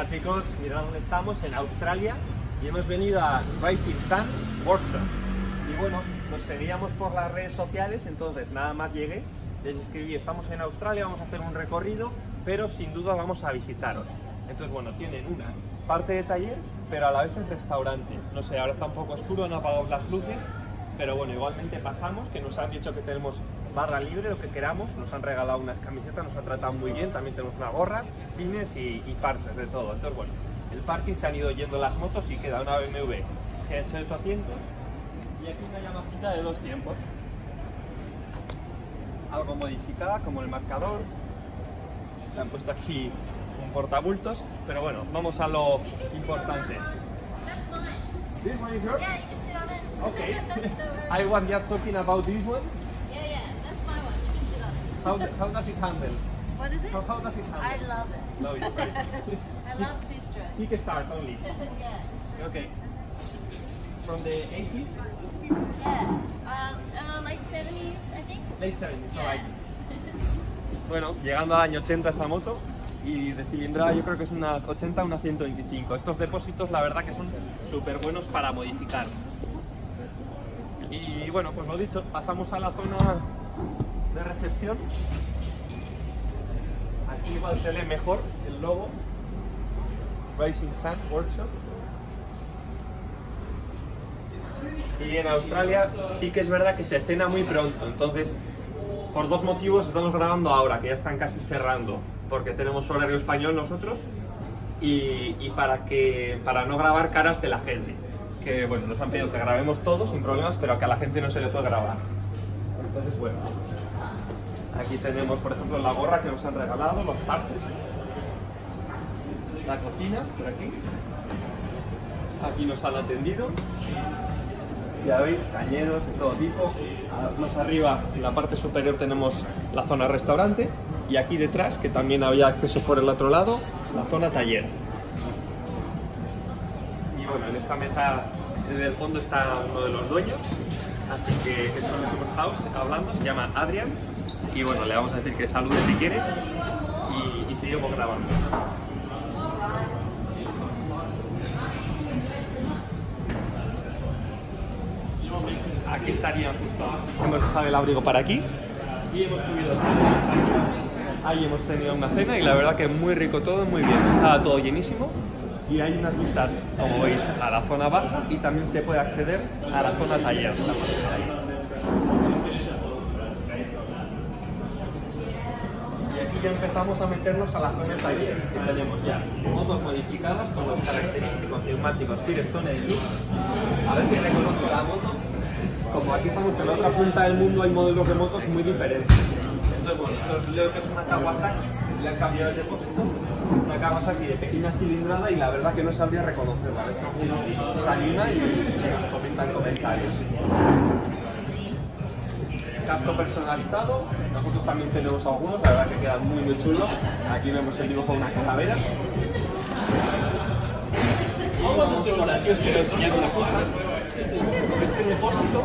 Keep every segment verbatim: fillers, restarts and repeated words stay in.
Hola chicos, mirad dónde estamos, en Australia, y hemos venido a Rising Sun Workshop. Y bueno, nos seguíamos por las redes sociales, entonces nada más llegué, les escribí, estamos en Australia, vamos a hacer un recorrido, pero sin duda vamos a visitaros. Entonces bueno, tienen una parte de taller, pero a la vez el restaurante. No sé, ahora está un poco oscuro, no apagamos las luces, pero bueno, igualmente pasamos, que nos han dicho que tenemos barra libre, lo que queramos, nos han regalado unas camisetas, nos han tratado muy bien, también tenemos una gorra, pines y, y parches de todo. Entonces bueno, el parking se han ido yendo las motos y queda una B M W G ocho ochocientos y aquí una Yamahita de dos tiempos, algo modificada como el marcador, le han puesto aquí un portabultos, pero bueno, vamos a lo importante. This one is yours? Yeah, you can sit on it. Okay. I was just talking about this one. Yeah, yeah, that's my one. You can sit on it. How, do, how does it handle? What is it? How, how does it handle? I love it. Love it, right? I love two-stroke. He can start only. Yeah. Okay. From the eighties? Yeah. Uh, uh, late seventies, I think. Late seventies, yeah. Alright. Bueno, llegando al año ochenta esta moto. Y de cilindrada yo creo que es una ochenta, una ciento veinticinco. Estos depósitos la verdad que son súper buenos para modificar. Y bueno, pues lo dicho, pasamos a la zona de recepción. Aquí igual se lee mejor el logo Rising Sun Workshop. Y en Australia sí que es verdad que se cena muy pronto, entonces por dos motivos estamos grabando ahora, que ya están casi cerrando, porque tenemos horario español nosotros y, y para, que, para no grabar caras de la gente, que bueno, nos han pedido que grabemos todo sin problemas, pero que a la gente no se le puede grabar. Entonces bueno, aquí tenemos por ejemplo la gorra que nos han regalado, los partes, la cocina por aquí, aquí nos han atendido, ya veis, cañeros de todo tipo. Más arriba en la parte superior tenemos la zona restaurante. Y aquí detrás, que también había acceso por el otro lado, la zona taller. Y bueno, en esta mesa en el fondo está uno de los dueños, así que eso es lo que hemos estado hablando, se llama Adrián. Y bueno, le vamos a decir que salude si quiere y, y seguimos grabando. Aquí estaría justo, hemos dejado el abrigo para aquí y hemos subido hasta aquí. Ahí hemos tenido una cena y la verdad que muy rico todo, muy bien, estaba todo llenísimo y hay unas vistas, como veis, a la zona baja y también se puede acceder a la zona taller. Y aquí ya empezamos a meternos a la zona taller, que tenemos ya motos modificadas con los característicos neumáticos Firestone y Lux. A ver si reconozco la moto. Como aquí estamos en la otra punta del mundo hay modelos de motos muy diferentes. Bueno, esto creo que es una Kawasaki, le han cambiado el depósito, una Kawasaki de pequeña cilindrada y la verdad que no sabría reconocerla, a ver si sale una y nos comentan comentarios. Casco personalizado, nosotros también tenemos algunos, la verdad que quedan muy muy chulos, aquí vemos el dibujo de una calavera. Vamos a chorar, yo os quiero enseñar una cosa, este depósito,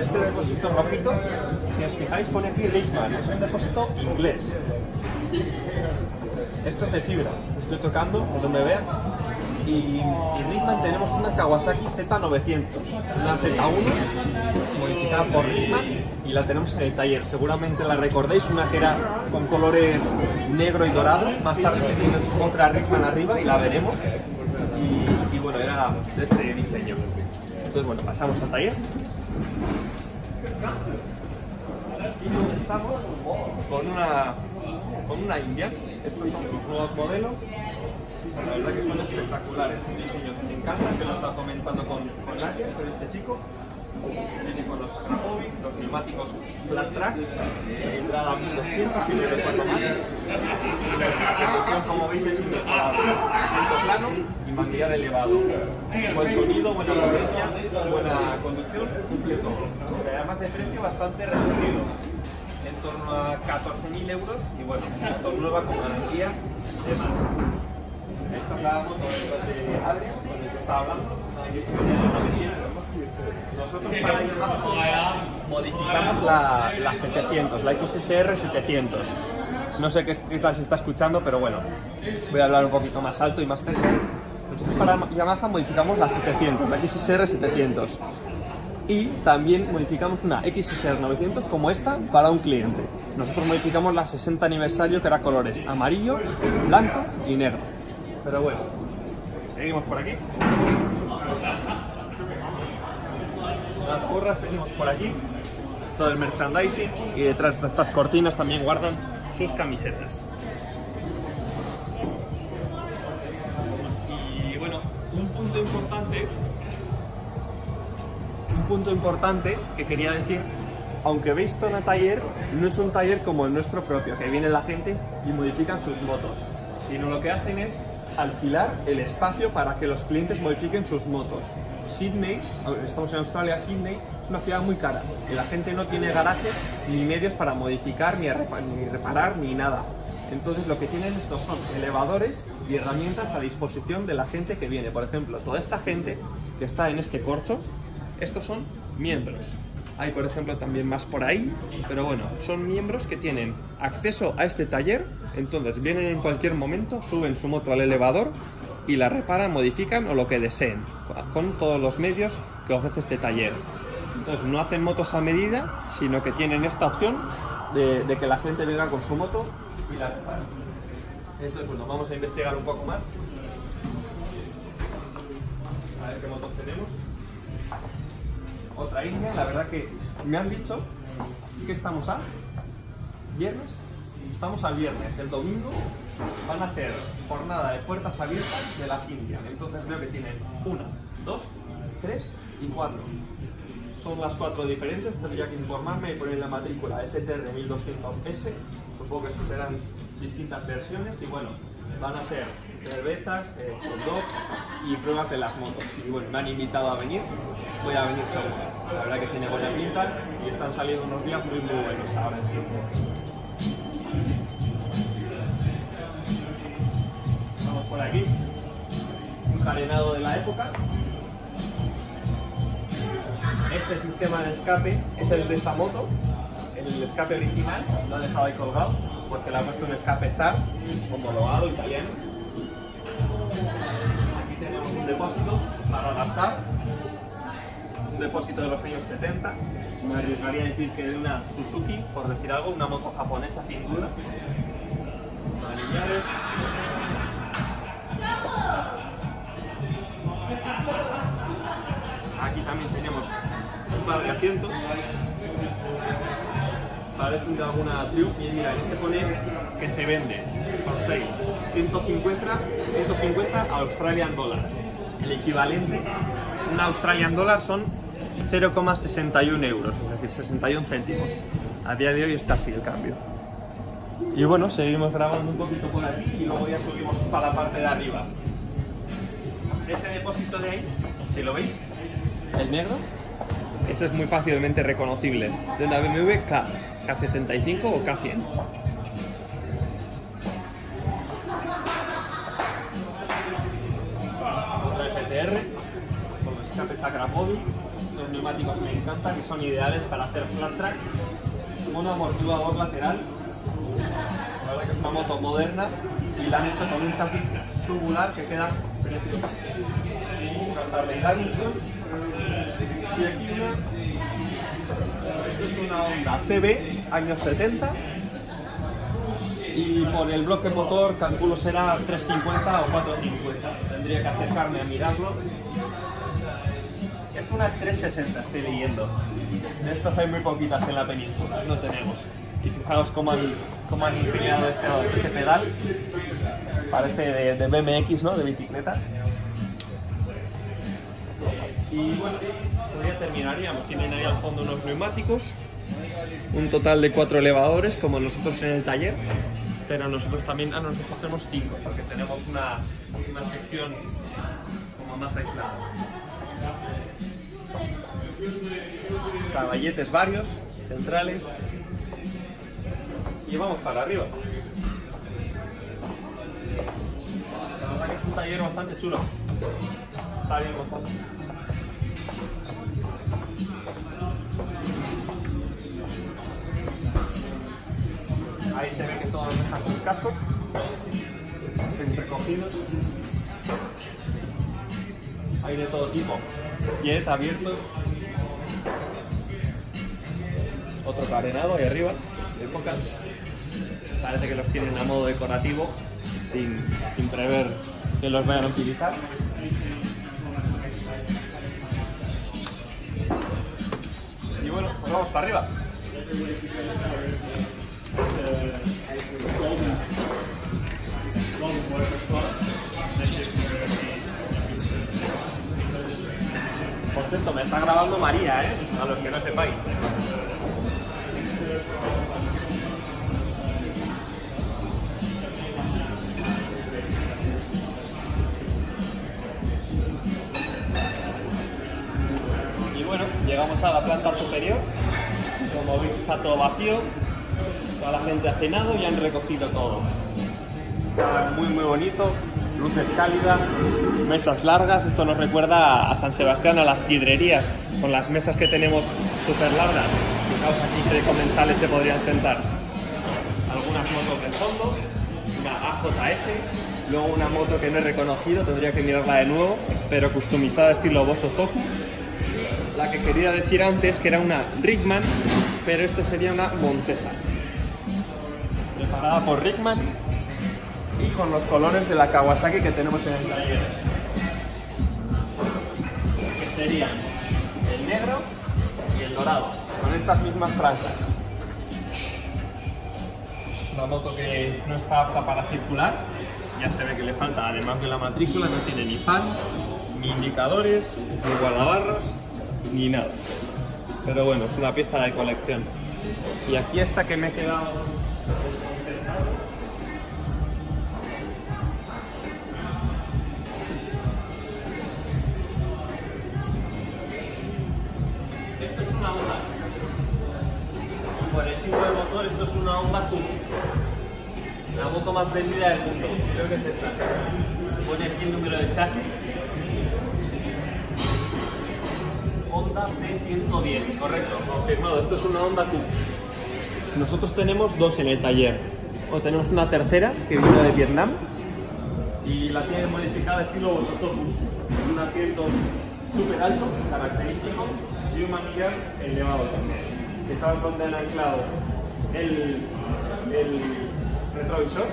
este depósito rojito, si os fijáis pone aquí Rickman, es un depósito inglés. Esto es de fibra, estoy tocando, que no me vean. Y, y Rickman tenemos una Kawasaki Z novecientos, una Z uno modificada por Rickman y la tenemos en el taller. Seguramente la recordéis, una que era con colores negro y dorado, más tarde tiene otra Rickman arriba y la veremos. Y, y bueno, era de este diseño. Entonces bueno, pasamos al taller. Y comenzamos con una, con una India. Estos son los nuevos modelos. La verdad que son espectaculares. Un diseño que me encanta, que lo estaba comentando con, con Nadia, con este chico. Viene con los Akrapovic, los neumáticos flat track, entrada a mil doscientos, si no recuerdo mal. La como veis es inmejorable. Asiento plano y manillar elevado. Buen sonido, buena potencia, buena conducción, cumple todo. Además de precio bastante reducido, en torno a catorce mil euros y bueno, moto nueva con garantía y demás. Esta es la moto de Adrián, con el que estaba hablando. Nosotros para Yamaha modificamos la, la setecientos, la X S R setecientos. No sé qué, qué tal se está escuchando, pero bueno, voy a hablar un poquito más alto y más cerca. Nosotros para Yamaha modificamos la setecientos, la X S R setecientos. Y también modificamos una X S R novecientos como esta para un cliente. Nosotros modificamos la sesenta aniversario, que era colores amarillo, blanco y negro. Pero bueno, seguimos por aquí. Las gorras tenemos por aquí, todo el merchandising, y detrás de estas cortinas también guardan sus camisetas. Y bueno, un punto importante un punto importante que quería decir, aunque veis todo el taller, no es un taller como el nuestro propio, que viene la gente y modifican sus motos, sino lo que hacen es alquilar el espacio para que los clientes modifiquen sus motos. Sydney, estamos en Australia, Sydney es una ciudad muy cara y la gente no tiene garajes ni medios para modificar, ni reparar, ni nada. Entonces lo que tienen estos son elevadores y herramientas a disposición de la gente que viene. Por ejemplo, toda esta gente que está en este corcho, estos son miembros. Hay, por ejemplo, también más por ahí, pero bueno, son miembros que tienen acceso a este taller, entonces vienen en cualquier momento, suben su moto al elevador y la reparan, modifican o lo que deseen, con todos los medios que ofrece este taller. Entonces no hacen motos a medida, sino que tienen esta opción de, de que la gente venga con su moto y la repara. Entonces, bueno, vamos a investigar un poco más. A ver qué motos tenemos. Otra India, la verdad que me han dicho que estamos a viernes, estamos a viernes, el domingo van a hacer jornada de puertas abiertas de las Indias. Entonces veo que tienen una, dos, tres y cuatro. Son las cuatro diferentes, tendría que informarme y poner la matrícula F T R mil doscientos S, supongo que esas serán distintas versiones y bueno, van a hacer cervezas, eh, hot dogs y pruebas de las motos. Y bueno, me han invitado a venir, voy a venir seguro. La verdad que tiene buena pinta y están saliendo unos días muy muy buenos ahora sí. Vamos por aquí, un carenado de la época. Este sistema de escape es el de esta moto, el escape original, lo ha dejado ahí colgado porque le ha puesto un escape Z A R homologado italiano. Aquí tenemos un depósito para adaptar, un depósito de los años setenta. Me arriesgaría a decir que de una Suzuki, por decir algo, una moto japonesa sin duda. Manillas. Aquí también tenemos un par de asientos. Parece de alguna Triumph y mira, este pone que se vende por seis, ciento cincuenta, ciento cincuenta Australian Dollars. El equivalente, un Australian Dollar son cero coma sesenta y uno euros, es decir, sesenta y un céntimos. A día de hoy está así el cambio. Y bueno, seguimos grabando un poquito por aquí y luego ya subimos para la parte de arriba. Ese depósito de ahí, si lo veis, el negro, ese es muy fácilmente reconocible, de una B M W K. K setenta y cinco o K cien. Otra F T R con escapes Akrapovic. Los neumáticos me encantan, que son ideales para hacer flat track. Un amortiguador lateral. La verdad que es una moto moderna y la han hecho con un chasis tubular que queda precioso. Y aquí una. Es una Honda C B, años setenta, y por el bloque motor calculo será trescientos cincuenta o cuatrocientos cincuenta, tendría que acercarme a mirarlo. Es una trescientos sesenta, estoy leyendo, de estas hay muy poquitas en la península, no tenemos, y fijaos cómo han, cómo han ingeniado este, este pedal, parece de, de B M X, ¿no?, de bicicleta. Y bueno, pues ya terminaríamos. Tienen ahí al fondo unos neumáticos, un total de cuatro elevadores como nosotros en el taller, pero nosotros también, ah, nosotros tenemos cinco porque tenemos una, una sección como más aislada. Caballetes varios, centrales, y vamos para arriba. La verdad que es un taller bastante chulo. Está bien montado. ahí se ve que todos dejan sus cascos recogidos. Hay de todo tipo, jet abiertos, otro carenado ahí arriba, de época. Parece que los tienen a modo decorativo, sin, sin prever que los vayan a utilizar. Y bueno, pues vamos para arriba. Por cierto, me está grabando María, ¿eh? A los que no sepáis. Y bueno, llegamos a la planta superior. Como veis, está todo vacío. Toda la gente ha cenado y han recogido todo. Muy muy bonito, luces cálidas, mesas largas. Esto nos recuerda a San Sebastián, a las sidrerías, con las mesas que tenemos súper largas. Fijaos, aquí qué comensales se podrían sentar. Algunas motos del fondo, una A J S, luego una moto que no he reconocido, tendría que mirarla de nuevo, pero customizada estilo Bosozoku. La que quería decir antes que era una Rickman, pero esto sería una Montesa, preparada por Rickman y con los colores de la Kawasaki que tenemos en el taller, que serían el negro y el dorado, con estas mismas franjas. Una moto que no está apta para circular, ya se ve que le falta, además de la matrícula, no tiene ni fan, ni indicadores, ni guardabarros, ni nada. Pero bueno, es una pieza de colección. Y aquí esta que me he quedado... Esto es una Honda. Por el tipo de motor, esto es una Honda Cub. La moto más vendida del mundo. Creo que es esta. Pone aquí el número de chasis. Honda C ciento diez, correcto, confirmado. Esto es una Honda Cub. Nosotros tenemos dos en el taller. O tenemos una tercera que vino de Vietnam y la tiene modificada estilo Bosozoku. Un asiento súper alto, característico, y un manillar elevado también. Fijaos donde han anclado el, el retrovisor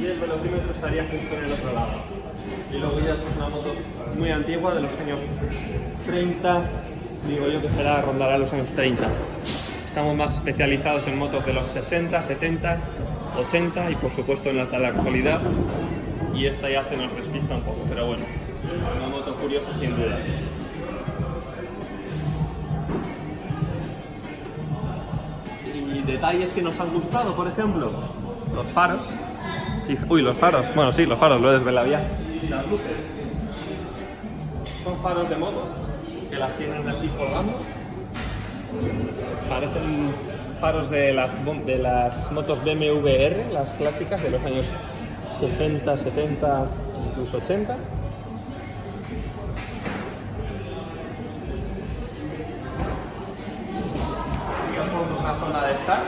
y el velocímetro estaría justo en el otro lado. Y luego ya es una moto muy antigua, de los años treinta, digo yo que será, rondará los años treinta. Estamos más especializados en motos de los sesenta, setenta, ochenta y por supuesto en las de la actualidad, y esta ya se nos despista un poco, pero bueno, una moto curiosa sin duda. Y detalles que nos han gustado, por ejemplo, los faros. Uy, los faros, bueno sí, los faros, lo he desvelado ya. Las luces son faros de moto, que las tienen así colgando. Parecen faros de las, de las motos B M W R, las clásicas de los años sesenta, setenta, incluso ochenta. Digamos una zona de estar.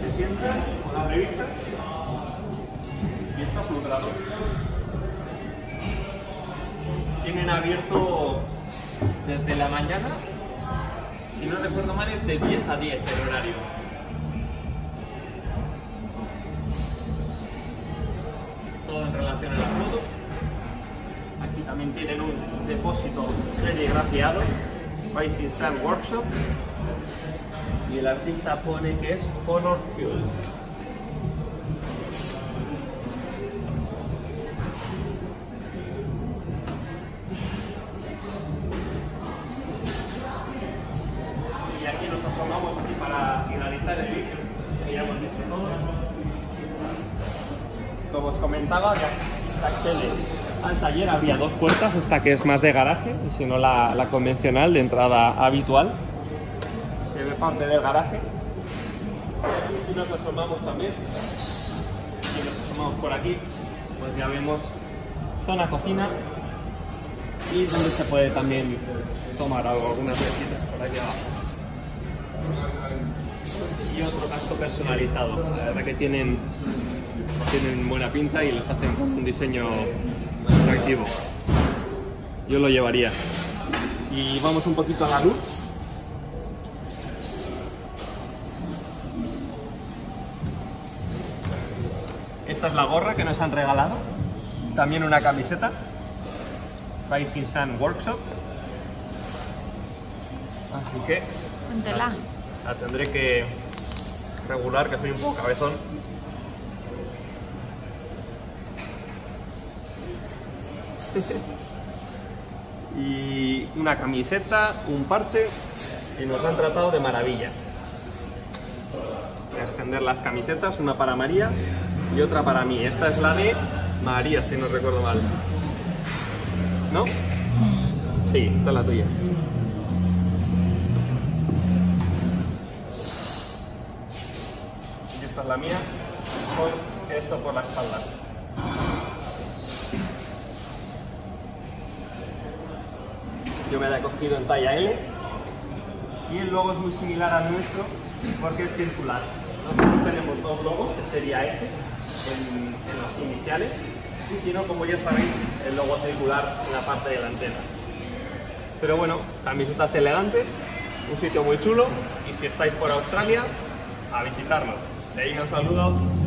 Se sienta con las revistas y está superado. Tienen abierto desde la mañana, si no recuerdo mal es de diez a diez el horario. Todo en relación a las motos. Aquí también tienen un depósito serigrafiado, Rising Sun Workshop, y el artista pone que es Honor Fuel. Había dos puertas, esta que es más de garaje y si no la, la convencional de entrada habitual. Se ve parte del garaje. Si nos asomamos también, si nos asomamos por aquí, pues ya vemos zona cocina, y donde se puede también tomar algo, algunas recetas por aquí abajo. Y otro casco personalizado, la verdad que tienen, tienen buena pinta y los hacen con un diseño atractivo. Yo lo llevaría. Y vamos un poquito a la luz. Esta es la gorra que nos han regalado, también una camiseta, Rising Sun Workshop, así que la, la tendré que regular, que soy un poco cabezón. Y una camiseta, un parche, y nos han tratado de maravilla. Voy a extender las camisetas, una para María y otra para mí. Esta es la de María, si no recuerdo mal, ¿no? Sí, esta es la tuya. Y esta es la mía, con esto por la espalda. Yo me la he cogido en talla L. Y el logo es muy similar al nuestro porque es circular. Nosotros tenemos dos logos, que sería este, en, en las iniciales, y si no, como ya sabéis, el logo circular en la parte delantera. Pero bueno, camisetas elegantes, un sitio muy chulo, y si estáis por Australia, a visitarnos. De ahí un saludo.